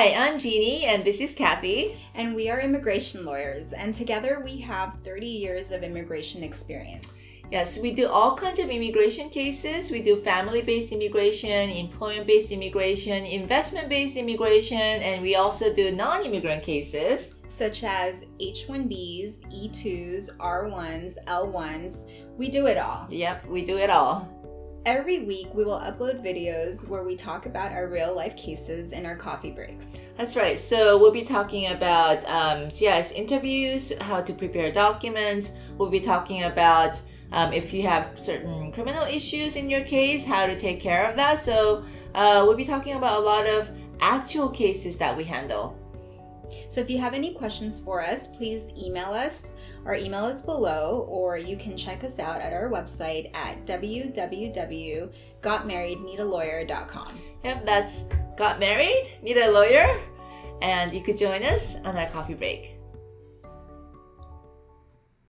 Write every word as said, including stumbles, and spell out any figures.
Hi, I'm Jeannie and this is Kathy. And we are immigration lawyers, and together we have thirty years of immigration experience. Yes, we do all kinds of immigration cases. We do family-based immigration, employment-based immigration, investment-based immigration, and we also do non-immigrant cases. Such as H one Bs, E twos, R ones, L ones. We do it all. Yep, we do it all. Every week, we will upload videos where we talk about our real-life cases in our coffee breaks. That's right. So we'll be talking about um, C I S interviews, how to prepare documents. We'll be talking about um, if you have certain criminal issues in your case, how to take care of that. So uh, we'll be talking about a lot of actual cases that we handle. So if you have any questions for us, please email us. Our email is below, or you can check us out at our website at w w w dot got married need a lawyer dot com. Yep, that's Got Married, Need a Lawyer, and you could join us on our coffee break.